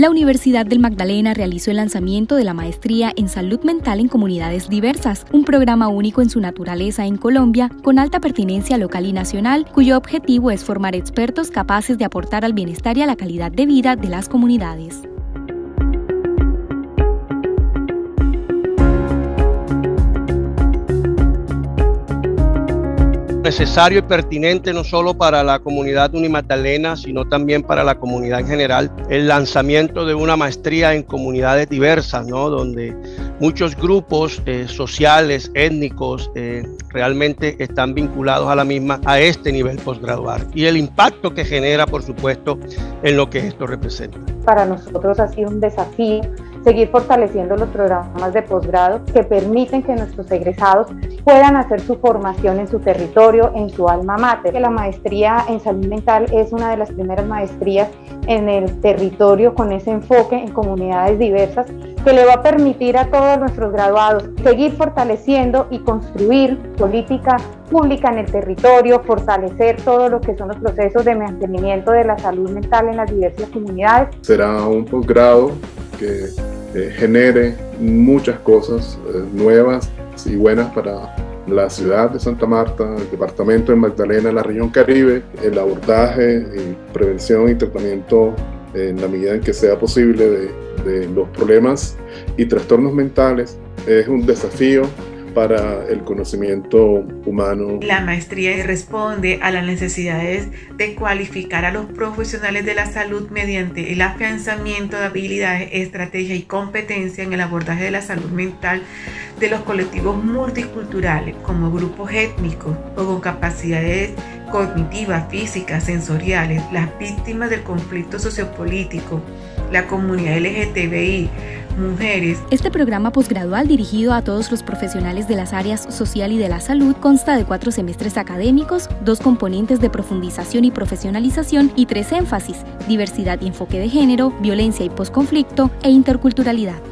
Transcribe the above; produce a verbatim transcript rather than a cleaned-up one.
la Universidad del Magdalena realizó el lanzamiento de la Maestría en Salud Mental en Comunidades Diversas, un programa único en su naturaleza en Colombia, con alta pertinencia local y nacional, cuyo objetivo es formar expertos capaces de aportar al bienestar y a la calidad de vida de las comunidades. Necesario y pertinente no solo para la comunidad unimagdalena, sino también para la comunidad en general, el lanzamiento de una maestría en comunidades diversas, ¿no? Donde muchos grupos eh, sociales, étnicos, eh, realmente están vinculados a la misma a este nivel posgradual y el impacto que genera, por supuesto, en lo que esto representa. Para nosotros ha sido un desafío seguir fortaleciendo los programas de posgrado que permiten que nuestros egresados puedan hacer su formación en su territorio, en su alma mater. La maestría en salud mental es una de las primeras maestrías en el territorio con ese enfoque en comunidades diversas que le va a permitir a todos nuestros graduados seguir fortaleciendo y construir política pública en el territorio, fortalecer todo lo que son los procesos de mantenimiento de la salud mental en las diversas comunidades. Será un posgrado que eh, genere muchas cosas eh, nuevas y buenas para la ciudad de Santa Marta, el departamento de Magdalena, la región Caribe. El abordaje, eh, prevención y tratamiento eh, en la medida en que sea posible de, de los problemas y trastornos mentales es un desafío para el conocimiento humano. La maestría responde a las necesidades de cualificar a los profesionales de la salud mediante el afianzamiento de habilidades, estrategia y competencia en el abordaje de la salud mental de los colectivos multiculturales como grupos étnicos o con capacidades cognitivas, físicas, sensoriales, las víctimas del conflicto sociopolítico, la comunidad L G T B I, mujeres. Este programa posgradual dirigido a todos los profesionales de las áreas social y de la salud consta de cuatro semestres académicos, dos componentes de profundización y profesionalización y tres énfasis: diversidad y enfoque de género, violencia y posconflicto e interculturalidad.